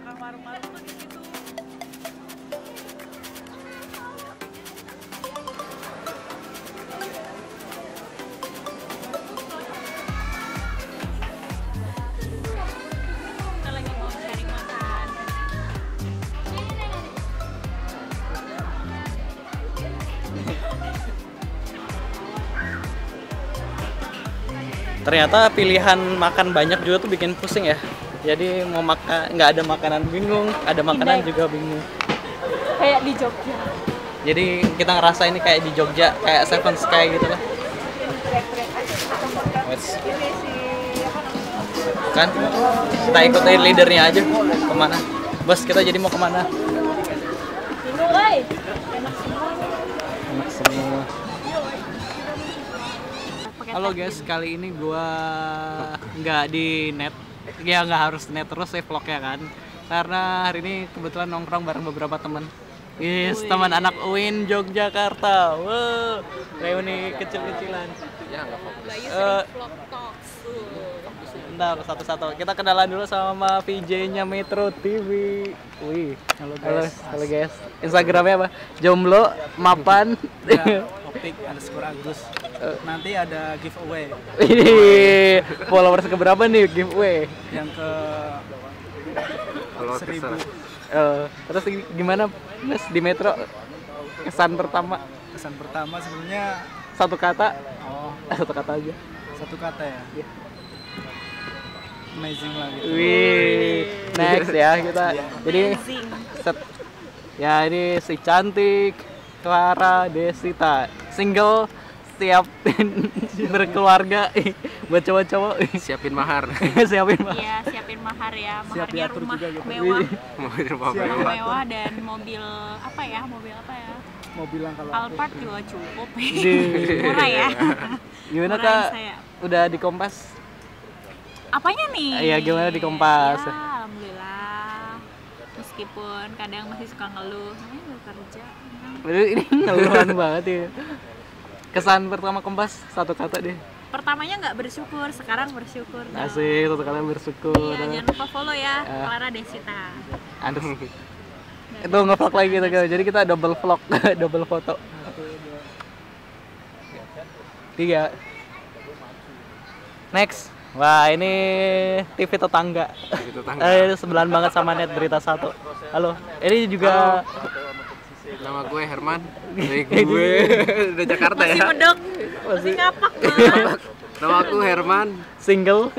belakang warung-warung tuh di situ. Ternyata pilihan makan banyak juga tuh bikin pusing ya. Jadi mau makan, nggak ada makanan bingung, ada makanan juga bingung. Kayak di Jogja. Jadi kita ngerasa ini kayak di Jogja, kayak Seven Sky gitu lah. Kan? Kita ikutin leadernya aja. Kemana? Bos, kita jadi mau kemana? Bingung, guys. Enak semua. Enak semua. Halo guys, kali ini gua nggak di net, ya nggak harus net terus save vlognya kan, karena hari ini kebetulan nongkrong bareng beberapa teman. Yes, teman anak UIN Yogyakarta. Wow, reuni kecil-kecilan. Ya nggak fokus. Vlog talks. Bentar, satu-satu. Kita kenalan dulu sama VJ-nya Metro TV. Wih, halo guys. Halo guys. Instagramnya apa? Jomblo Mapan. Sekora Agus. Nanti ada giveaway. Followers keberapa nih giveaway? Yang ke 1000. Terus gimana Mas di Metro? Kesan pertama? Kesan pertama sebenarnya satu kata. Oh, satu kata aja. Satu kata ya. Yeah. Amazing lah gitu. Wih, next ya kita. Jadi ya ini si cantik Clara Desita, single, siap berkeluarga, buat cowok-cowok siapin mahar. Siapin mahar. Iya, siapin mahar ya. Maharnya rumah juga, mewah. Mewah dan mobil apa ya? Mobil Alphard juga cukup. Murah ya. Gimana Kak? Udah di Kompas? Apanya nih? Iya, gimana di Kompas? Ya, alhamdulillah. Meskipun kadang masih suka ngeluh, namanya udah kerja. Ini ngeluhan banget ya. Kesan pertama Kompas satu kata deh. Pertamanya nggak bersyukur, sekarang bersyukur. Asik, satu kata bersyukur. Iya, jangan lupa follow ya, Clara Desita. Aduh. Itu nge-vlog lagi gitu, jadi kita double vlog, double foto. 3. Next. Wah, ini TV tetangga. Sebelahan banget sama net Berita Satu. Halo. Ini juga. Nama gue Herman, dari gue dari Jakarta ya. Masih medok, masih ngapak banget. Nama aku Herman, single,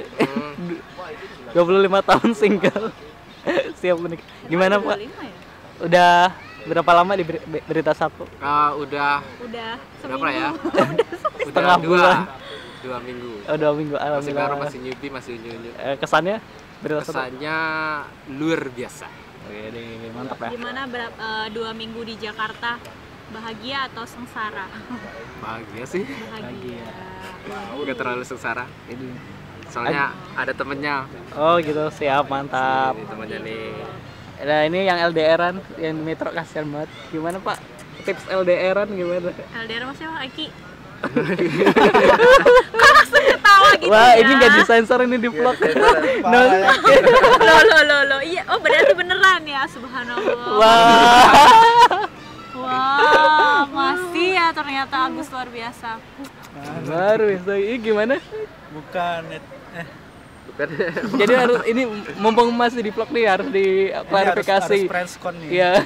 25 tahun single, siap menikah. Gimana Pak? Udah berapa lama di Berita Satu? Udah berapa ya? Setengah bulan. 2 minggu. Oh, 2 minggu. Masih baru, masih newbie, masih unyu-unyu. Kesannya? Kesannya luar biasa. Mantap ya. Gimana 2 minggu di Jakarta, bahagia atau sengsara? Bahagia sih. Bahagia. Gak terlalu sengsara. Soalnya ada temennya. Oh gitu, siap, mantap. Ini temennya nih. Nah ini yang LDR-an, yang Metro kasihan banget. Gimana Pak? Tips LDR-an gimana? LDR maksudnya Pak Aki? Langsung ketawa gitu. Wah, ini nggak disensor ini di vlog. Lo iya, oh berarti beneran ya, subhanallah. Wah, masih ya ternyata Agus luar biasa. Baru itu, ini gimana? Bukan. Jadi harus ini mumpung masih di vlog nih harus diklarifikasi. Harus friendscon nih. Iya.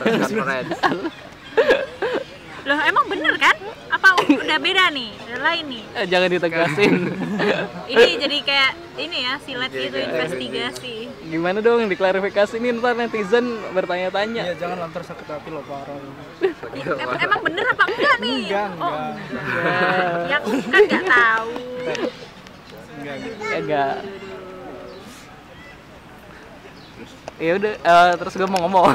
Loh, emang bener kan? Apa udah beda nih? Udah lain nih? Jangan ditegasin. Ini jadi kayak ini ya, silet gitu, investigasi. Gimana dong diklarifikasi ini, ntar netizen bertanya-tanya. Iya, jangan lantar sakit hati loh Pak Ron. Emang bener apa enggak nih? Enggak. Ya aku kan nggak tahu. Enggak. Ya udah, terus gue mau ngomong.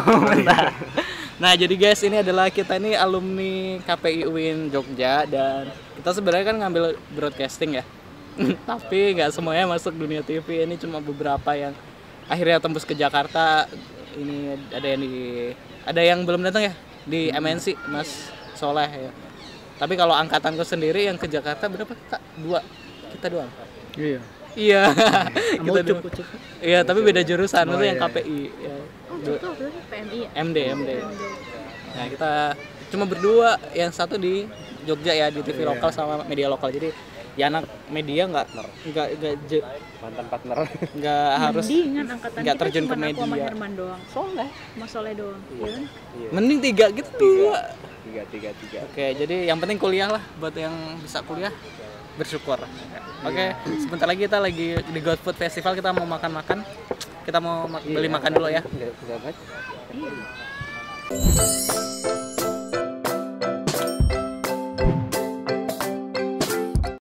Nah jadi guys, ini adalah kita ini alumni KPI UIN Jogja dan kita sebenarnya kan ngambil broadcasting ya. Tapi nggak semuanya masuk dunia TV, ini cuma beberapa yang akhirnya tembus ke Jakarta. Ini ada yang belum datang ya di MNC, Mas Soleh ya. Tapi kalau angkatanku sendiri yang ke Jakarta berapa? Kak? 2. Kita doang. Iya. Iya. Kita doang. Iya, tapi beda jurusan itu yang KPI. Ya. MD. Nah, kita cuma berdua, yang satu di Jogja ya, di TV lokal sama media lokal. Jadi ya anak media nggak harus nggak terjun ke media. Soleh doang. Iya. Mending tiga gitu. Tiga. Oke, jadi yang penting kuliah lah, buat yang bisa kuliah bersyukur. Oke, sebentar lagi kita lagi di God Food Festival, kita mau makan-makan. Kita mau beli makan dulu ya.